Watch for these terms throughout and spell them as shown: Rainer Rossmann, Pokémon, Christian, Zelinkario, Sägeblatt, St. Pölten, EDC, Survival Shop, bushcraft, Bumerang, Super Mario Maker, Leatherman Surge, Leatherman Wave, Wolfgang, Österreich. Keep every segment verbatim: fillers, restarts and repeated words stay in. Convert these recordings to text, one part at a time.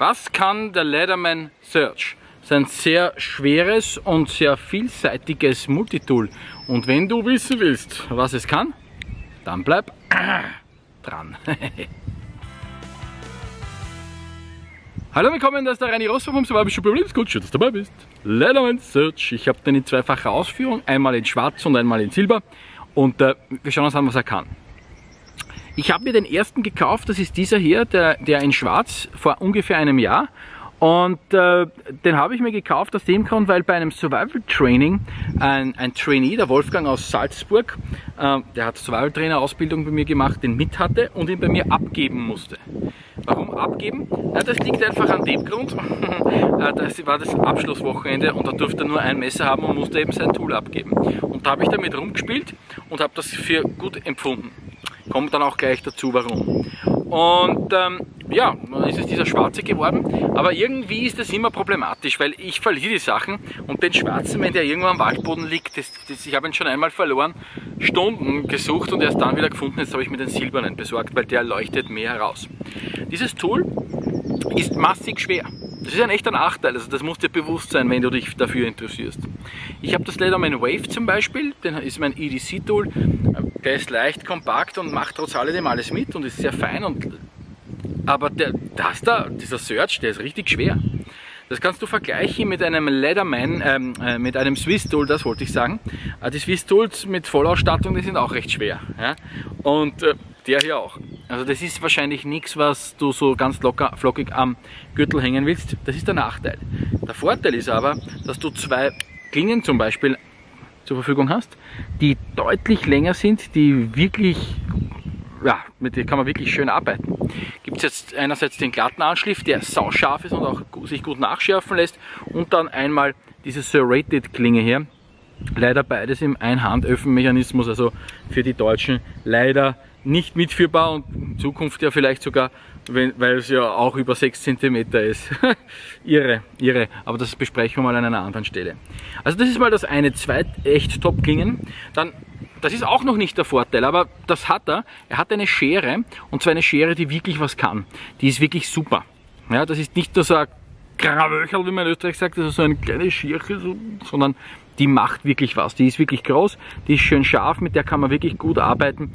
Was kann der Leatherman Surge? Das ist ein sehr schweres und sehr vielseitiges Multitool. Und wenn du wissen willst, was es kann, dann bleib dran. Hallo, willkommen, das ist der Rainer Rossmann vom Survival Shop. Gut, schön, dass du dabei bist. Leatherman Surge. Ich habe den in zweifacher Ausführung, einmal in schwarz und einmal in silber. Und äh, wir schauen uns an, was er kann. Ich habe mir den ersten gekauft, das ist dieser hier, der, der in schwarz, vor ungefähr einem Jahr. Und äh, den habe ich mir gekauft aus dem Grund, weil bei einem Survival Training ein, ein Trainee, der Wolfgang aus Salzburg, äh, der hat Survival Trainer Ausbildung bei mir gemacht, den mit hatte und ihn bei mir abgeben musste. Warum abgeben? Ja, das liegt einfach an dem Grund, das war das Abschlusswochenende und da durfte er nur ein Messer haben und musste eben sein Tool abgeben. Und da habe ich damit rumgespielt und habe das für gut empfunden. Kommt dann auch gleich dazu, warum. Und ähm, ja, dann ist es dieser schwarze geworden, aber irgendwie ist das immer problematisch, weil ich verliere die Sachen und den schwarzen, wenn der irgendwo am Waldboden liegt, das, das, ich habe ihn schon einmal verloren, Stunden gesucht und erst dann wieder gefunden. Jetzt habe ich mir den silbernen besorgt, weil der leuchtet mehr heraus. Dieses Tool ist massig schwer. Das ist ein echter Nachteil, also das muss dir bewusst sein, wenn du dich dafür interessierst. Ich habe das Leatherman Wave zum Beispiel, das ist mein E D C-Tool, der ist leicht, kompakt und macht trotz alledem alles mit und ist sehr fein. Und, aber der, das da, dieser Surge, der ist richtig schwer. Das kannst du vergleichen mit einem Leatherman, ähm, äh, mit einem Swiss Tool, das wollte ich sagen. Die Swiss Tools mit Vollausstattung, die sind auch recht schwer. Ja? Und äh, der hier auch. Also das ist wahrscheinlich nichts, was du so ganz locker, flockig am Gürtel hängen willst. Das ist der Nachteil. Der Vorteil ist aber, dass du zwei Klingen zum Beispiel zur Verfügung hast, die deutlich länger sind, die wirklich, ja, mit denen kann man wirklich schön arbeiten. Gibt es jetzt einerseits den glatten Anschliff, der sauscharf ist und auch sich gut nachschärfen lässt, und dann einmal diese Serrated Klinge hier. Leider beides im Einhandöffenmechanismus, also für die Deutschen leider nicht mitführbar und in Zukunft ja vielleicht sogar, wenn, weil es ja auch über sechs Zentimeter ist. Irre, irre, aber das besprechen wir mal an einer anderen Stelle. Also das ist mal das eine, zwei echt top Klingen. Dann, das ist auch noch nicht der Vorteil, aber das hat er. Er hat eine Schere, und zwar eine Schere, die wirklich was kann. Die ist wirklich super. Ja, das ist nicht nur so ein Krawöcherl, wie man in Österreich sagt, also so eine kleine Schirche, so, sondern die macht wirklich was. Die ist wirklich groß, die ist schön scharf, mit der kann man wirklich gut arbeiten.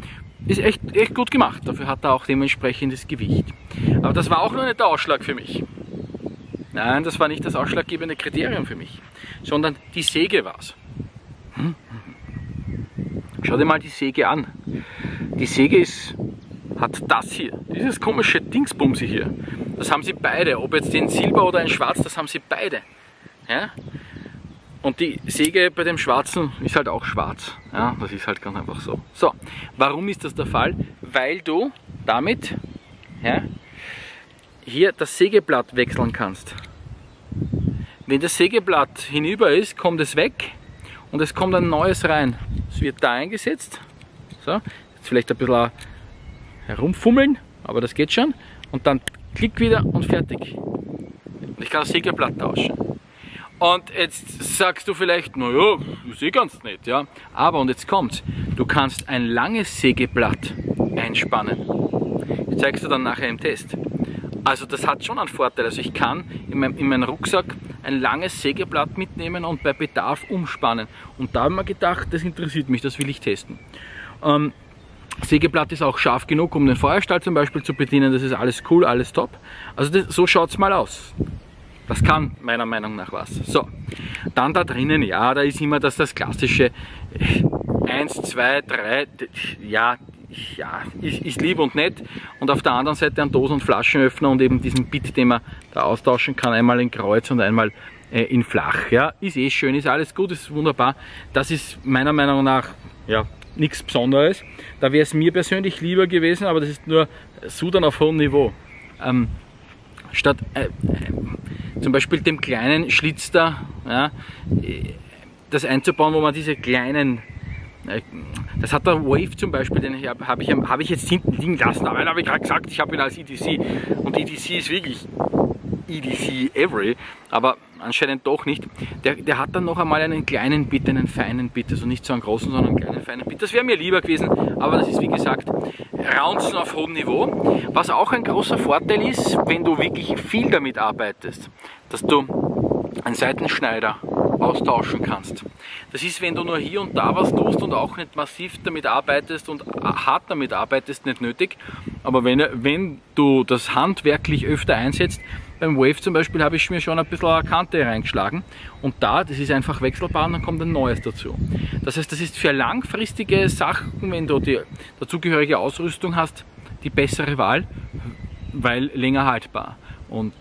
Ist echt, echt gut gemacht, dafür hat er auch dementsprechendes Gewicht. Aber das war auch nur nicht der Ausschlag für mich. Nein, das war nicht das ausschlaggebende Kriterium für mich, sondern die Säge war es. Hm? Schau dir mal die Säge an. Die Säge ist, hat das hier, dieses komische Dingsbumse hier. Das haben sie beide, ob jetzt in Silber oder in Schwarz, das haben sie beide. Ja? Und die Säge bei dem Schwarzen ist halt auch schwarz. Ja, das ist halt ganz einfach so. So, warum ist das der Fall? Weil du damit, ja, hier das Sägeblatt wechseln kannst. Wenn das Sägeblatt hinüber ist, kommt es weg und es kommt ein neues rein. Es wird da eingesetzt. So, jetzt vielleicht ein bisschen herumfummeln, aber das geht schon. Und dann klick wieder und fertig. Und ich kann das Sägeblatt tauschen. Und jetzt sagst du vielleicht, naja, ist eh ganz nett, ja. Aber, und jetzt kommt's, du kannst ein langes Sägeblatt einspannen. Ich zeig's dir dann nachher im Test. Also das hat schon einen Vorteil. Also ich kann in meinem, in meinem Rucksack ein langes Sägeblatt mitnehmen und bei Bedarf umspannen. Und da habe ich mir gedacht, das interessiert mich, das will ich testen. Ähm, Sägeblatt ist auch scharf genug, um den Feuerstahl zum Beispiel zu bedienen. Das ist alles cool, alles top. Also das, so schaut's mal aus. Das kann meiner Meinung nach was. So, dann da drinnen, ja, da ist immer das, das klassische eins, zwei, drei, ja, ja, ist, ist lieb und nett. Und auf der anderen Seite an Dosen- und Flaschenöffner und eben diesen Bit, den man da austauschen kann, einmal in Kreuz und einmal äh, in Flach. Ja, ist eh schön, ist alles gut, ist wunderbar. Das ist meiner Meinung nach, ja, nichts Besonderes. Da wäre es mir persönlich lieber gewesen, aber das ist nur Sudan auf hohem Niveau. Ähm, statt... Äh, äh, Zum Beispiel dem kleinen Schlitz da, ja, das einzubauen, wo man diese kleinen, das hat der Wave zum Beispiel, den habe hab ich, hab ich jetzt hinten liegen lassen, aber habe ich gerade gesagt, ich habe ihn als E D C und E D C ist wirklich E D C every, aber anscheinend doch nicht. Der, der hat dann noch einmal einen kleinen Bit, einen feinen Bit, also nicht so einen großen, sondern einen kleinen feinen Bit. Das wäre mir lieber gewesen, aber das ist wie gesagt Raunzen auf hohem Niveau. Was auch ein großer Vorteil ist, wenn du wirklich viel damit arbeitest, dass du einen Seitenschneider austauschen kannst. Das ist, wenn du nur hier und da was tust und auch nicht massiv damit arbeitest und hart damit arbeitest, nicht nötig. Aber wenn, wenn du das handwerklich öfter einsetzt, beim Wave zum Beispiel habe ich mir schon ein bisschen eine Kante reingeschlagen und da, das ist einfach wechselbar und dann kommt ein neues dazu. Das heißt, das ist für langfristige Sachen, wenn du die dazugehörige Ausrüstung hast, die bessere Wahl, weil länger haltbar und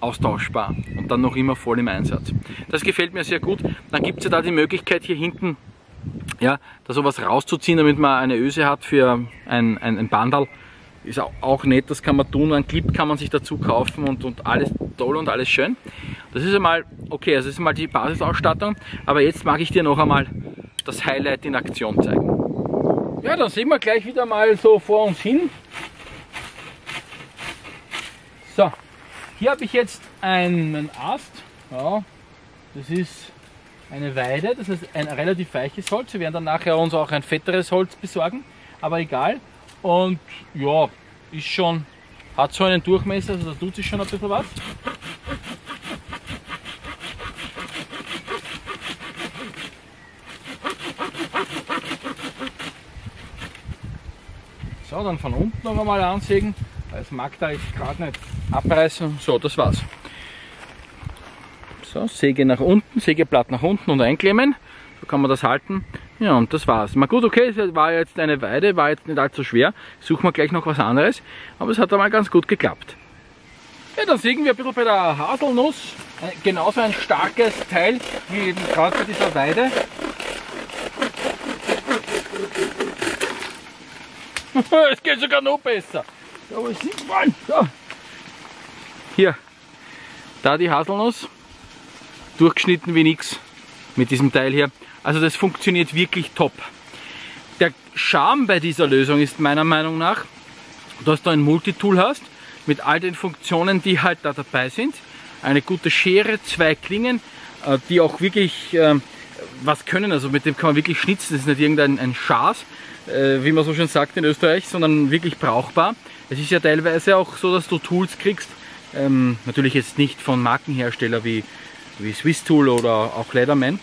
austauschbar und dann noch immer voll im Einsatz. Das gefällt mir sehr gut. Dann gibt es ja da die Möglichkeit hier hinten, ja, da sowas rauszuziehen, damit man eine Öse hat für ein, ein, ein Bandal. Ist auch nett, das kann man tun, einen Clip kann man sich dazu kaufen und, und alles toll und alles schön. Das ist einmal, okay, das ist einmal die Basisausstattung, aber jetzt mag ich dir noch einmal das Highlight in Aktion zeigen. Ja, dann sehen wir gleich wieder mal so vor uns hin. So, hier habe ich jetzt einen Ast, ja, das ist eine Weide, das ist ein relativ weiches Holz, wir werden dann nachher uns auch ein fetteres Holz besorgen, aber egal. Und ja, ist schon, hat so einen Durchmesser, also da tut sich schon ein bisschen was. So, dann von unten noch einmal ansägen, das mag da jetzt gerade nicht abreißen. So, das war's. So, Säge nach unten, Sägeblatt nach unten und einklemmen. So kann man das halten. Ja, und das war's. Mal gut, okay, es war jetzt eine Weide, war jetzt nicht allzu schwer. Suchen wir gleich noch was anderes. Aber es hat einmal ganz gut geklappt. Ja, dann sägen wir ein bisschen bei der Haselnuss. Genauso ein starkes Teil wie eben gerade bei dieser Weide. Es geht sogar noch besser. Aber es sieht man. So. Hier, da die Haselnuss. Durchgeschnitten wie nix mit diesem Teil hier. Also das funktioniert wirklich top. Der Charme bei dieser Lösung ist meiner Meinung nach, dass du ein Multitool hast, mit all den Funktionen, die halt da dabei sind. Eine gute Schere, zwei Klingen, die auch wirklich äh, was können, also mit dem kann man wirklich schnitzen. Das ist nicht irgendein ein Schaß, äh, wie man so schön sagt in Österreich, sondern wirklich brauchbar. Es ist ja teilweise auch so, dass du Tools kriegst, ähm, natürlich jetzt nicht von Markenhersteller wie, wie Swiss Tool oder auch Leatherman.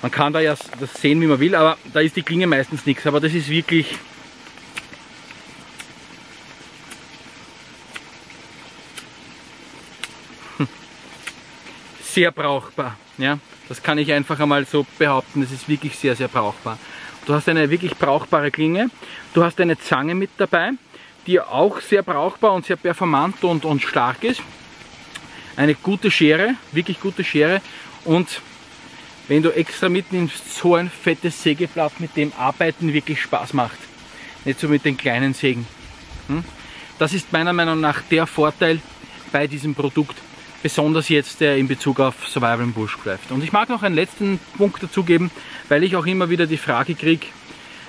Man kann da ja das sehen, wie man will, aber da ist die Klinge meistens nichts. Aber das ist wirklich sehr brauchbar. Ja? Das kann ich einfach einmal so behaupten, das ist wirklich sehr, sehr brauchbar. Du hast eine wirklich brauchbare Klinge, du hast eine Zange mit dabei, die auch sehr brauchbar und sehr performant und, und stark ist. Eine gute Schere, wirklich gute Schere und wenn du extra mitnimmst, so ein fettes Sägeblatt, mit dem Arbeiten wirklich Spaß macht. Nicht so mit den kleinen Sägen. Hm? Das ist meiner Meinung nach der Vorteil bei diesem Produkt, besonders jetzt äh, in Bezug auf Survival and Bushcraft. Und ich mag noch einen letzten Punkt dazugeben, weil ich auch immer wieder die Frage kriege,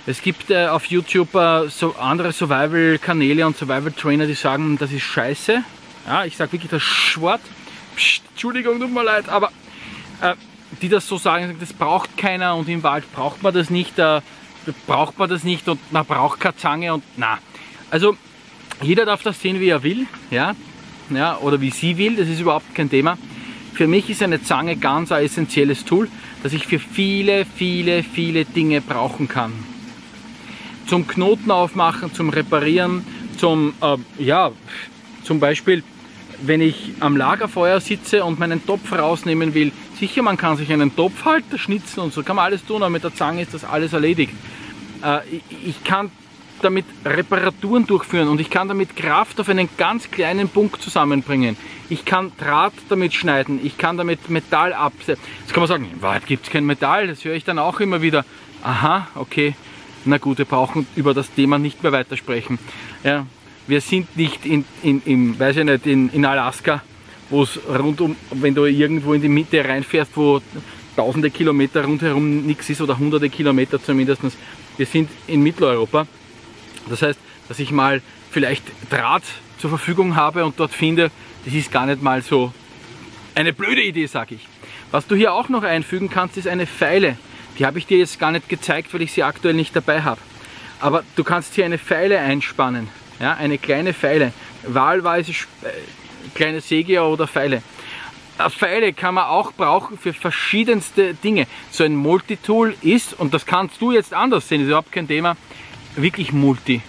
es gibt äh, auf YouTube äh, so andere Survival-Kanäle und Survival-Trainer, die sagen, das ist scheiße. Ja, ich sage wirklich das Wort. Psst, Entschuldigung, tut mir leid, aber... Äh, die das so sagen, das braucht keiner und im Wald braucht man das nicht, da braucht man das nicht und man braucht keine Zange und na. Also jeder darf das sehen, wie er will, ja, ja, oder wie sie will, das ist überhaupt kein Thema. Für mich ist eine Zange ganz ein essentielles Tool, das ich für viele, viele, viele Dinge brauchen kann. Zum Knoten aufmachen, zum Reparieren, zum, äh, ja, zum Beispiel... Wenn ich am Lagerfeuer sitze und meinen Topf rausnehmen will, sicher, man kann sich einen Topfhalter schnitzen und so, kann man alles tun, aber mit der Zange ist das alles erledigt. Äh, ich kann damit Reparaturen durchführen und ich kann damit Kraft auf einen ganz kleinen Punkt zusammenbringen. Ich kann Draht damit schneiden, ich kann damit Metall absetzen. Jetzt kann man sagen, in Wahrheit gibt es kein Metall, das höre ich dann auch immer wieder. Aha, okay, na gut, wir brauchen über das Thema nicht mehr weitersprechen. Ja. Wir sind nicht in, in, in, weiß ich nicht, in, in Alaska, wo es rundum, wenn du irgendwo in die Mitte reinfährst, wo tausende Kilometer rundherum nichts ist oder hunderte Kilometer zumindest. Wir sind in Mitteleuropa. Das heißt, dass ich mal vielleicht Draht zur Verfügung habe und dort finde, das ist gar nicht mal so eine blöde Idee, sage ich. Was du hier auch noch einfügen kannst, ist eine Feile. Die habe ich dir jetzt gar nicht gezeigt, weil ich sie aktuell nicht dabei habe. Aber du kannst hier eine Feile einspannen, ja, eine kleine Feile, wahlweise kleine Säge oder Feile. Eine Feile kann man auch brauchen für verschiedenste Dinge. So ein Multitool ist, und das kannst du jetzt anders sehen, ist überhaupt kein Thema, wirklich multi.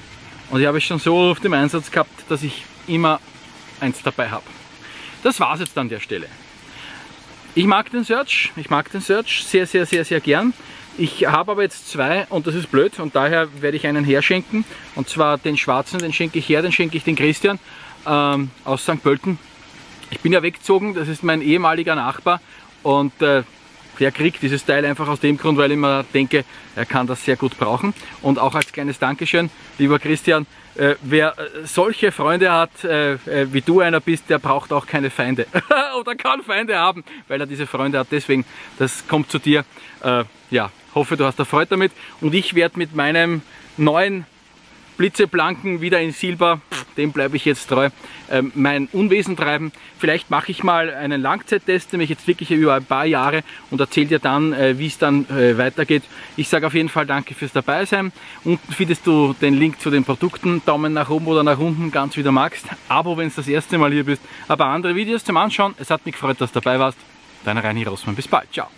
Und ich habe es schon so oft im Einsatz gehabt, dass ich immer eins dabei habe. Das war es jetzt an der Stelle. Ich mag den Surge, ich mag den Surge sehr, sehr, sehr, sehr gern. Ich habe aber jetzt zwei und das ist blöd und daher werde ich einen herschenken. Und zwar den schwarzen, den schenke ich her, den schenke ich den Christian ähm, aus Sankt Pölten. Ich bin ja weggezogen, das ist mein ehemaliger Nachbar und äh, der kriegt dieses Teil einfach aus dem Grund, weil ich mir denke, er kann das sehr gut brauchen. Und auch als kleines Dankeschön, lieber Christian, äh, wer solche Freunde hat, äh, wie du einer bist, der braucht auch keine Feinde. Oder kann Feinde haben, weil er diese Freunde hat. Deswegen, das kommt zu dir. Äh, ja, hoffe, du hast Erfreut damit. Und ich werde mit meinem neuen Blitzeblanken wieder in Silber, dem bleibe ich jetzt treu, ähm, mein Unwesen treiben. Vielleicht mache ich mal einen Langzeittest, nämlich jetzt wirklich über ein paar Jahre und erzähle dir dann, äh, wie es dann äh, weitergeht. Ich sage auf jeden Fall danke fürs Dabeisein. Unten findest du den Link zu den Produkten, Daumen nach oben oder nach unten, ganz wie du magst. Abo, wenn du das erste Mal hier bist. Aber andere Videos zum Anschauen. Es hat mich gefreut, dass du dabei warst. Dein Rainer Rossmann. Bis bald. Ciao.